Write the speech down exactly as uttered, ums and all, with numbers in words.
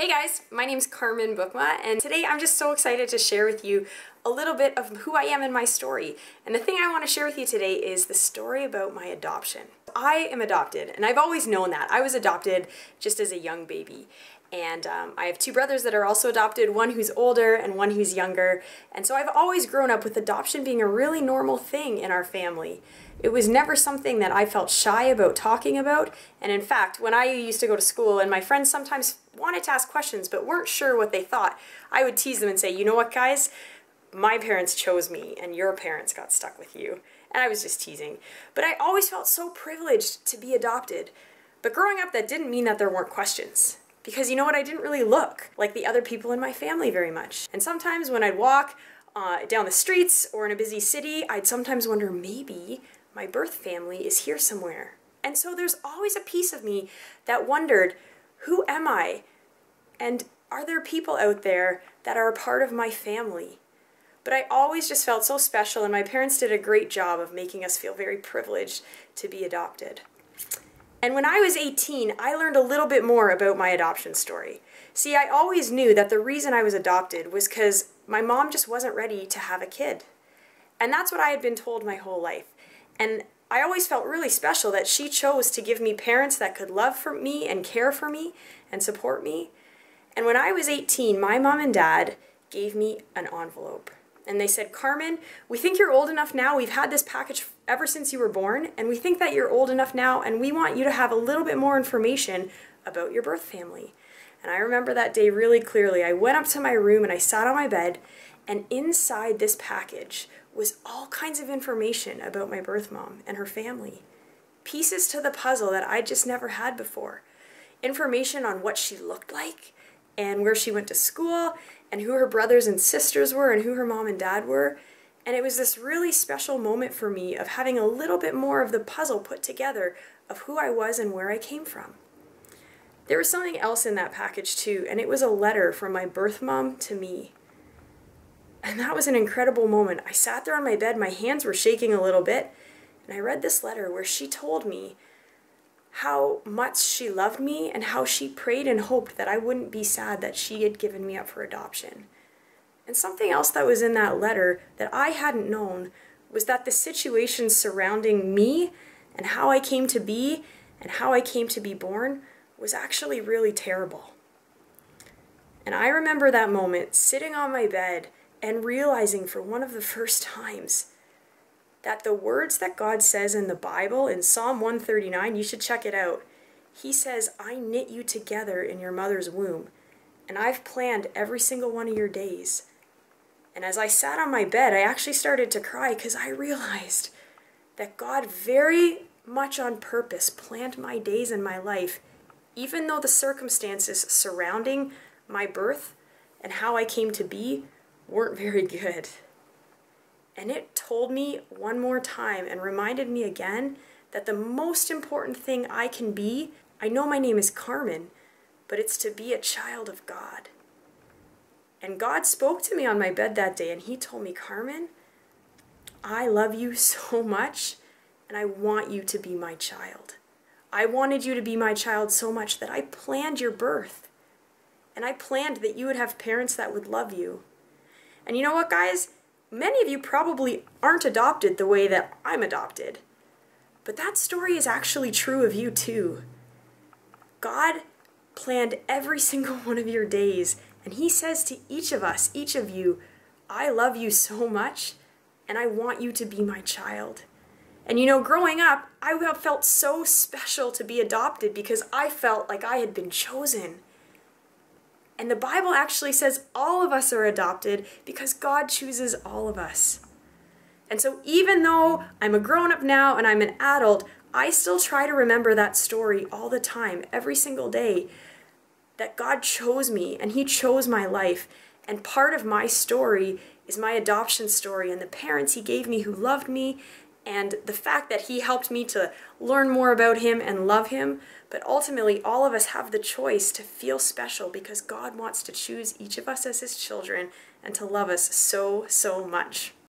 Hey guys, my name's Karmyn Bokma, and today I'm just so excited to share with you a little bit of who I am in my story. And the thing I want to share with you today is the story about my adoption. I am adopted, and I've always known that. I was adopted just as a young baby. And um, I have two brothers that are also adopted, one who's older and one who's younger. And so I've always grown up with adoption being a really normal thing in our family. It was never something that I felt shy about talking about. And in fact, when I used to go to school and my friends sometimes wanted to ask questions but weren't sure what they thought, I would tease them and say, you know what, guys? My parents chose me and your parents got stuck with you. And I was just teasing. But I always felt so privileged to be adopted. But growing up, that didn't mean that there weren't questions. Because you know what, I didn't really look like the other people in my family very much. And sometimes when I'd walk uh, down the streets or in a busy city, I'd sometimes wonder, maybe my birth family is here somewhere. And so there's always a piece of me that wondered, who am I? And are there people out there that are a part of my family? But I always just felt so special, and my parents did a great job of making us feel very privileged to be adopted. And when I was eighteen, I learned a little bit more about my adoption story. See, I always knew that the reason I was adopted was because my mom just wasn't ready to have a kid. And that's what I had been told my whole life. And I always felt really special that she chose to give me parents that could love for me and care for me and support me. And when I was eighteen, my mom and dad gave me an envelope. And they said, Karmyn, we think you're old enough now. We've had this package ever since you were born, and we think that you're old enough now, and we want you to have a little bit more information about your birth family. And I remember that day really clearly. I went up to my room, and I sat on my bed, and inside this package was all kinds of information about my birth mom and her family. Pieces to the puzzle that I just never had before. Information on what she looked like, and where she went to school, and who her brothers and sisters were, and who her mom and dad were. And it was this really special moment for me of having a little bit more of the puzzle put together of who I was and where I came from. There was something else in that package too, and it was a letter from my birth mom to me. And that was an incredible moment. I sat there on my bed, my hands were shaking a little bit, and I read this letter where she told me how much she loved me and how she prayed and hoped that I wouldn't be sad that she had given me up for adoption. And something else that was in that letter that I hadn't known was that the situation surrounding me and how I came to be and how I came to be born was actually really terrible. And I remember that moment sitting on my bed and realizing for one of the first times that the words that God says in the Bible, in Psalm one thirty-nine, you should check it out. He says, I knit you together in your mother's womb, and I've planned every single one of your days. And as I sat on my bed, I actually started to cry because I realized that God very much on purpose planned my days and my life, even though the circumstances surrounding my birth and how I came to be weren't very good. And it told me one more time and reminded me again that the most important thing I can be, I know my name is Karmyn, but it's to be a child of God. And God spoke to me on my bed that day, and he told me, Karmyn, I love you so much, and I want you to be my child. I wanted you to be my child so much that I planned your birth. And I planned that you would have parents that would love you. And you know what, guys? Many of you probably aren't adopted the way that I'm adopted. But that story is actually true of you too. God planned every single one of your days, and he says to each of us, each of you, I love you so much, and I want you to be my child. And you know, growing up, I felt so special to be adopted because I felt like I had been chosen. And the Bible actually says all of us are adopted because God chooses all of us. And so even though I'm a grown-up now and I'm an adult, I still try to remember that story all the time, every single day, that God chose me and he chose my life. And part of my story is my adoption story and the parents he gave me who loved me and the fact that he helped me to learn more about him and love him. But ultimately, all of us have the choice to feel special because God wants to choose each of us as his children and to love us so, so much.